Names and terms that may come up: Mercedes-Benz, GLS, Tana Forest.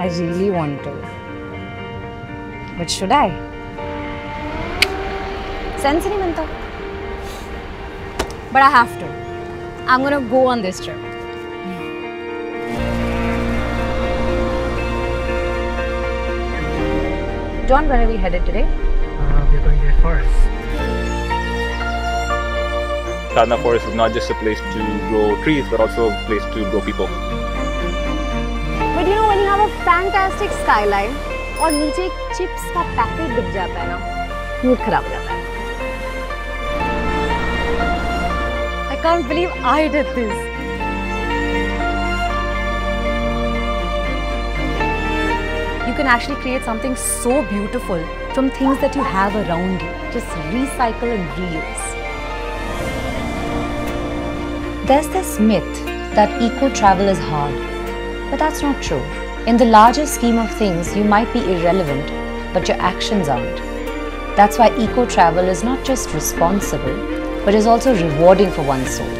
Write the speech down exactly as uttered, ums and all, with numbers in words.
I really want to. But should I? Sense नहीं बनता. But I have to. I'm gonna go on this trip. John, where are we headed today? Uh, we're going to the forest. Tana Forest is not just a place to grow trees, but also a place to grow people. But you know, when you have a fantastic skyline, और नीचे एक chips का packet दिख जाता है ना, mood खराब हो जाता है. I can't believe I did this. You can actually create something so beautiful from things that you have around you. Just recycle and reuse. There's this myth that eco-travel is hard, but that's not true. In the larger scheme of things, you might be irrelevant, but your actions aren't. That's why eco-travel is not just responsible, but is also rewarding for one's soul.